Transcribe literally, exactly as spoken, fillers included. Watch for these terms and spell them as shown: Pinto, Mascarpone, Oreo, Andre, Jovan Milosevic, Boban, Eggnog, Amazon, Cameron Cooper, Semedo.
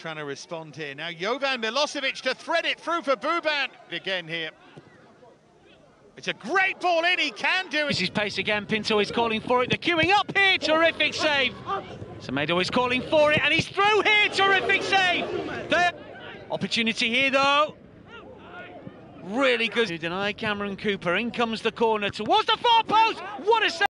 trying to respond here. Now Jovan Milosevic to thread it through for Boban again here. It's a great ball in, he can do it. This is pace again, Pinto is calling for it, they're queuing up here, terrific save. Semedo is calling for it and he's through here, terrific save. There. Opportunity here though. Really good. Deny Cameron Cooper, in comes the corner towards the far post, what a save.